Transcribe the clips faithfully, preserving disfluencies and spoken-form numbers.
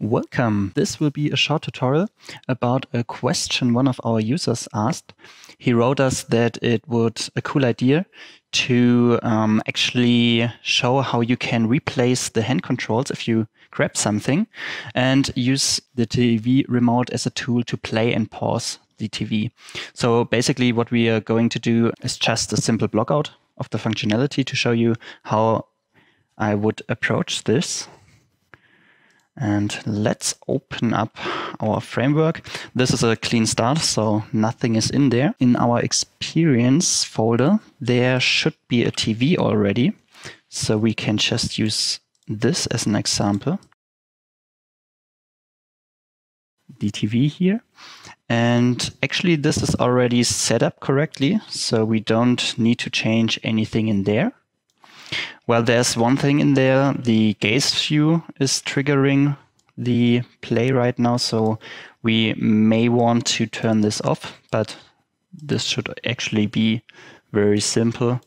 Welcome. This will be a short tutorial about a question one of our users asked. He wrote us that it would a cool idea to um, actually show how you can replace the hand controls if you grab something and use the T V remote as a tool to play and pause the T V. So basically what we are going to do is just a simple blockout of the functionality to show you how I would approach this. And let's open up our framework. This is a clean start, so nothing is in there. In our experience folder, there should be a T V already. So we can just use this as an example. The T V here. And actually this is already set up correctly, so we don't need to change anything in there. Well, there's one thing in there. The gaze view is triggering the play right now, so we may want to turn this off, but this should actually be very simple.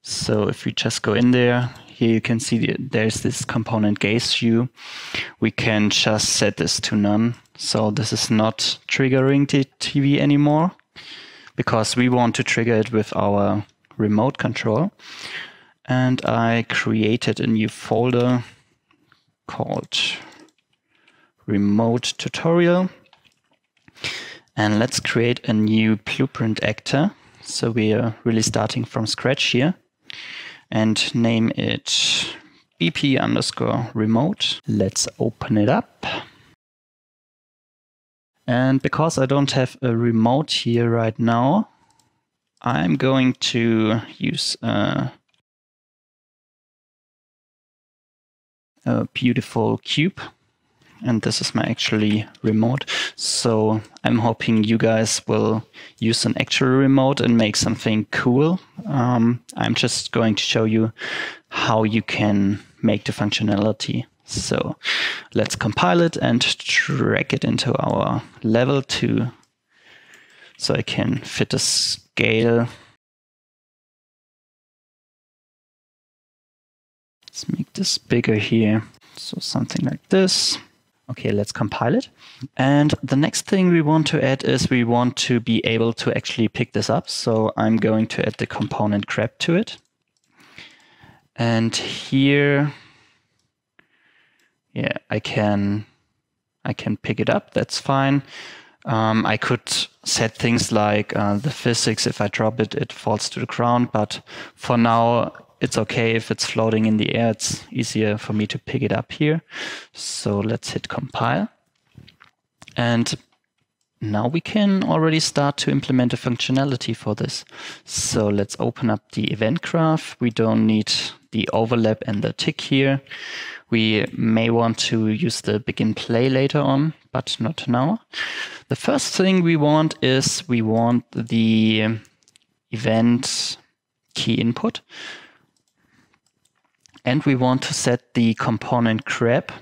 So if we just go in there, here you can see the, there's this component gaze view. We can just set this to none. So this is not triggering the T V anymore because we want to trigger it with our remote control. And I created a new folder called Remote Tutorial. And let's create a new blueprint actor. So we are really starting from scratch here. And name it B P underscore remote. Let's open it up. And because I don't have a remote here right now, I'm going to use a a beautiful cube, and this is my actually remote. So I'm hoping you guys will use an actual remote and make something cool. Um, I'm just going to show you how you can make the functionality. So let's compile it and drag it into our level two, so I can fit a scale. Let's make this bigger here. So something like this. Okay, let's compile it. And the next thing we want to add is we want to be able to actually pick this up. So I'm going to add the component grab to it. And here, yeah, I can, I can pick it up. That's fine. Um, I could set things like uh, the physics. If I drop it, it falls to the ground. But for now, it's okay if it's floating in the air. It's easier for me to pick it up here. So let's hit compile. And now we can already start to implement a functionality for this. So let's open up the event graph. We don't need the overlap and the tick here. We may want to use the begin play later on, but not now. The first thing we want is we want the event key input. And we want to set the component grab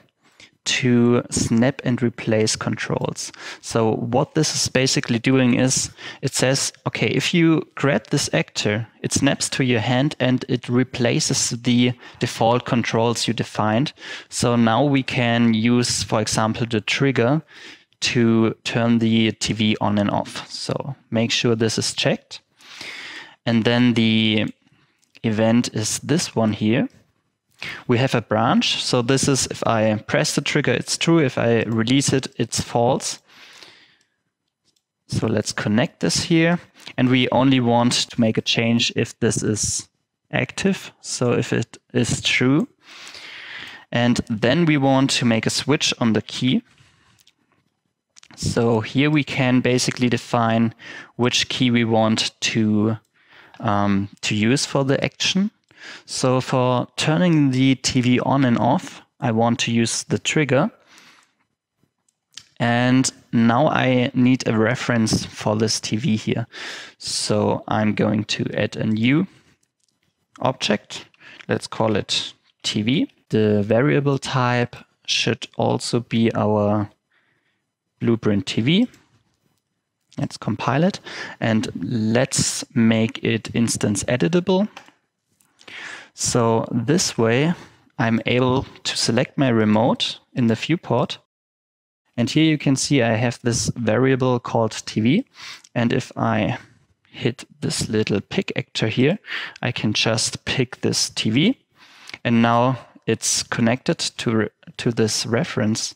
to snap and replace controls. So what this is basically doing is it says, okay, if you grab this actor, it snaps to your hand and it replaces the default controls you defined. So now we can use, for example, the trigger to turn the T V on and off. So make sure this is checked. And then the event is this one here. We have a branch, so this is if I press the trigger, it's true. If I release it, it's false. So let's connect this here. And we only want to make a change if this is active, so if it is true. And then we want to make a switch on the key. So here we can basically define which key we want to, um, to use for the action. So for turning the T V on and off, I want to use the trigger. And now I need a reference for this T V here. So I'm going to add a new object. Let's call it T V. The variable type should also be our blueprint T V. Let's compile it. And let's make it instance editable. So this way, I'm able to select my remote in the viewport And here you can see I have this variable called T V. And if I hit this little pick actor here, I can just pick this T V. And now it's connected to, to this reference.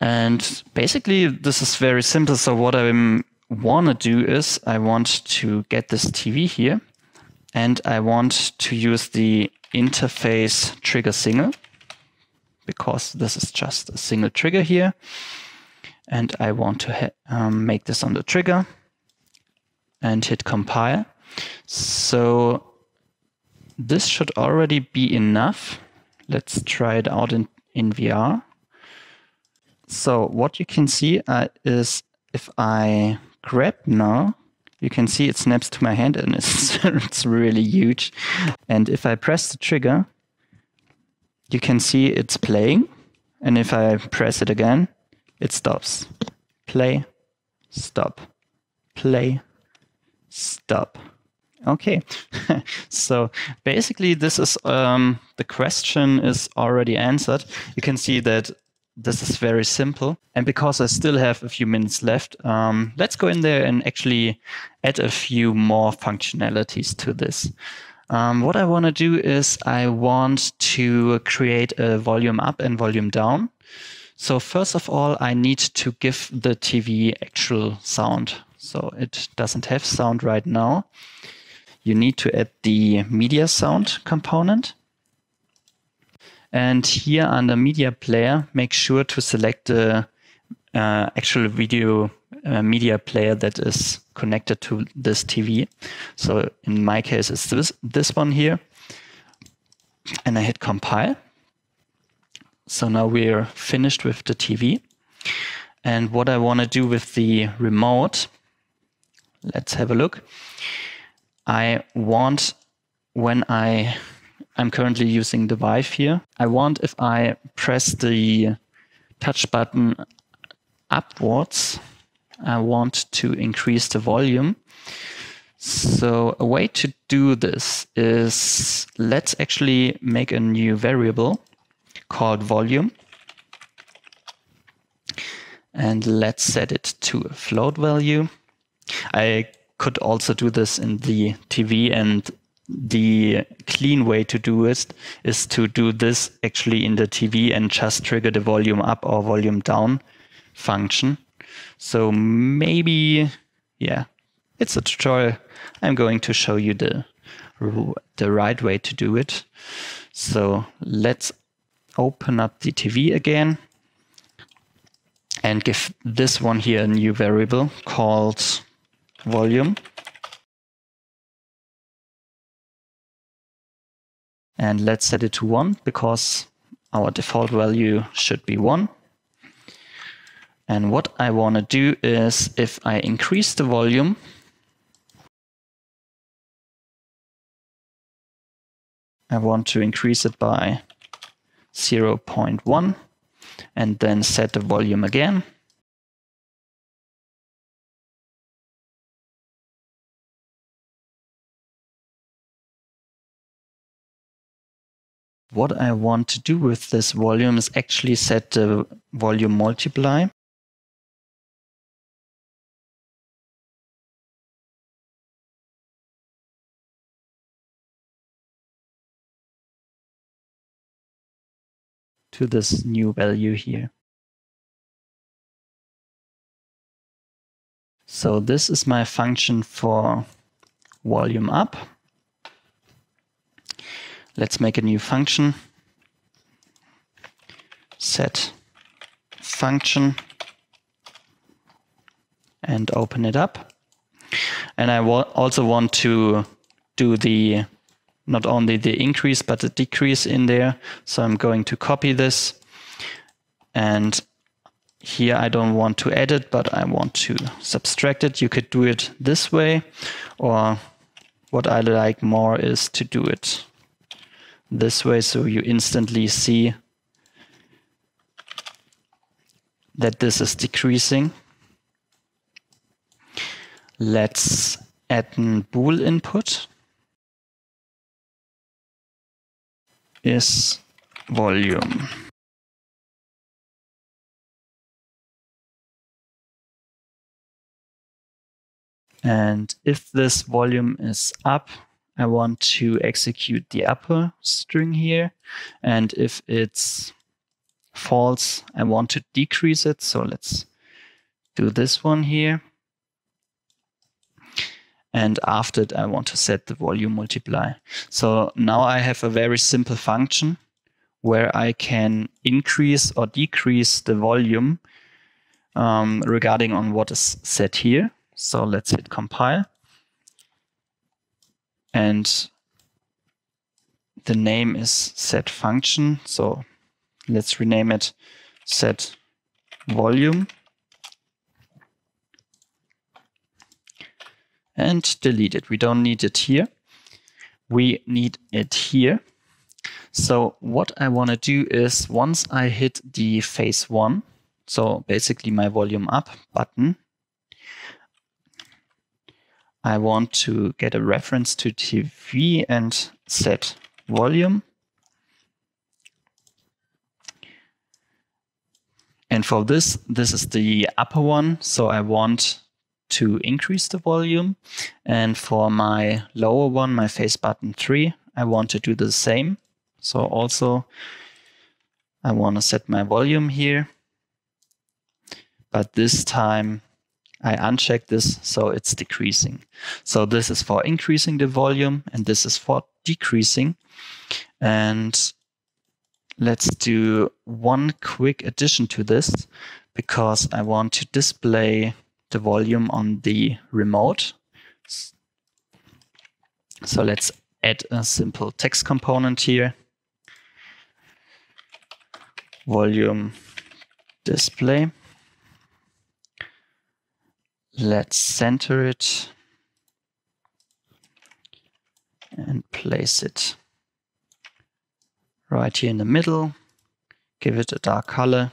And basically, this is very simple. So what I want to do is I want to get this T V here. And I want to use the interface trigger signal, because this is just a single trigger here. And I want to um, make this on the trigger and hit compile. So this should already be enough. Let's try it out in, in V R. So what you can see uh, is if I grab now, you can see it snaps to my hand and it's, it's really huge. And if I press the trigger, you can see it's playing. And if I press it again, it stops. Play, stop, play, stop. Okay, so basically this is, um, the question is already answered. You can see that this is very simple. And because I still have a few minutes left, um, let's go in there and actually add a few more functionalities to this. Um, what I want to do is I want to create a volume up and volume down. So first of all, I need to give the T V actual sound. So it doesn't have sound right now. You need to add the media sound component. And here under media player, make sure to select the uh, actual video uh, media player that is connected to this T V. So in my case, it's this, this one here. And I hit compile. So now we're finished with the T V. And what I want to do with the remote, let's have a look. I want, when I, I'm currently using the Vive here. I want, if I press the touch button upwards, I want to increase the volume. So a way to do this is, let's actually make a new variable called volume. And let's set it to a float value. I could also do this in the T V, and the clean way to do it is to do this actually in the T V and just trigger the volume up or volume down function. So maybe, yeah, it's a tutorial. I'm going to show you the, the right way to do it. So let's open up the T V again and give this one here a new variable called volume. And let's set it to one, because our default value should be one. And what I want to do is, if I increase the volume, I want to increase it by zero point one and then set the volume again. What I want to do with this volume is actually set the volume multiply. To this new value here. So this is my function for volume up. Let's make a new function, set function, and open it up. And I wa also want to do the not only the increase but the decrease in there. So I'm going to copy this. And here I don't want to add it, but I want to subtract it. You could do it this way, or what I like more is to do it this way, so you instantly see that this is decreasing. Let's add a bool input is volume. And if this volume is up, I want to execute the upper string here. And if it's false, I want to decrease it. So let's do this one here. And after it, I want to set the volume multiply. So now I have a very simple function where I can increase or decrease the volume um, regarding on what is set here. So let's hit compile. And the name is set function. So let's rename it set volume. And delete it. We don't need it here. We need it here. So what I want to do is once I hit the phase one, so basically my volume up button, I want to get a reference to T V and set volume. And for this, this is the upper one. So I want to increase the volume. And for my lower one, my face button three, I want to do the same. So also I want to set my volume here, but this time I uncheck this, so it's decreasing. So this is for increasing the volume and this is for decreasing. And let's do one quick addition to this because I want to display the volume on the remote. So let's add a simple text component here. Volume display. Let's center it and place it right here in the middle. Give it a dark color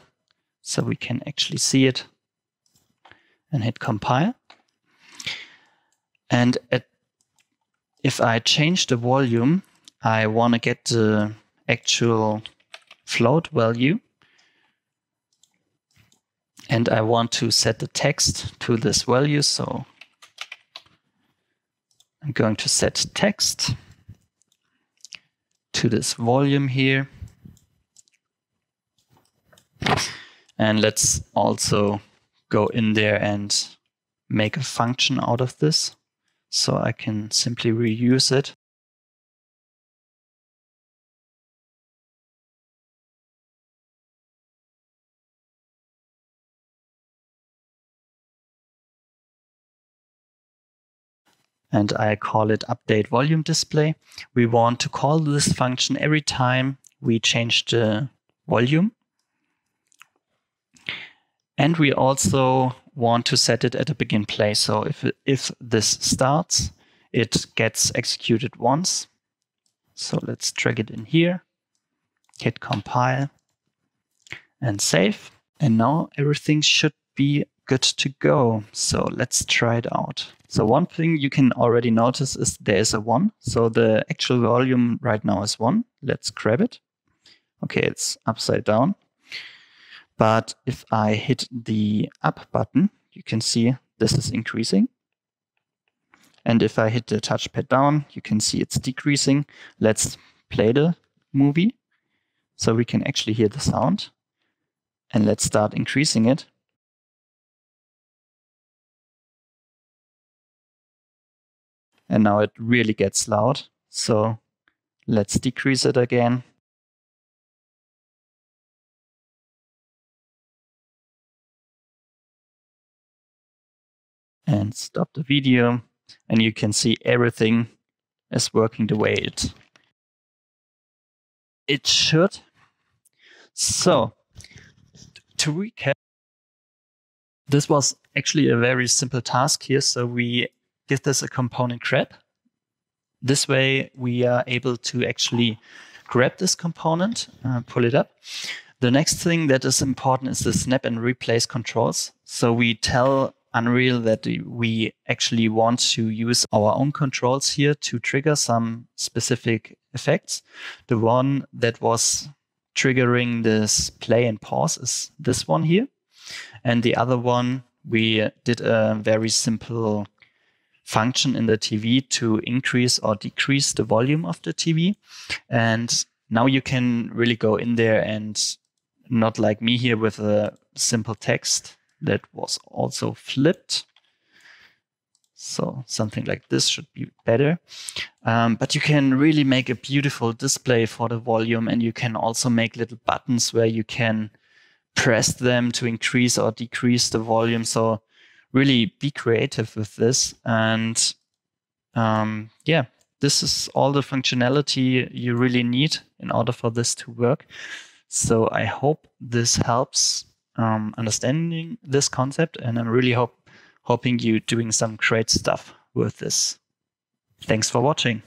so we can actually see it. And hit compile. And at, if I change the volume, I want to get the actual float value. And I want to set the text to this value. So I'm going to set text to this volume here. And let's also go in there and make a function out of this. So I can simply reuse it. And I call it update volume display. We want to call this function every time we change the volume. And we also want to set it at a begin play. So if, if this starts, it gets executed once. So let's drag it in here, hit compile and save. And now everything should be good to go. So let's try it out. So one thing you can already notice is there is a one. So the actual volume right now is one. Let's grab it. Okay, it's upside down. But if I hit the up button, you can see this is increasing. And if I hit the touchpad down, you can see it's decreasing. Let's play the movie so we can actually hear the sound. And let's start increasing it. And now it really gets loud. So let's decrease it again. And stop the video, and you can see everything is working the way it, it should. So to recap, this was actually a very simple task here. So we give this a component grab. This way we are able to actually grab this component, uh, pull it up. The next thing that is important is the snap and replace controls. So we tell Unreal that we actually want to use our own controls here to trigger some specific effects. The one that was triggering this play and pause is this one here. And the other one, we did a very simple function in the T V to increase or decrease the volume of the T V. And now you can really go in there and not like me here with a simple text that was also flipped. So something like this should be better. Um, but you can really make a beautiful display for the volume, and you can also make little buttons where you can press them to increase or decrease the volume. So really be creative with this. And um, yeah, this is all the functionality you really need in order for this to work. So I hope this helps um, understanding this concept, and I'm really hope hoping you're doing some great stuff with this. Thanks for watching.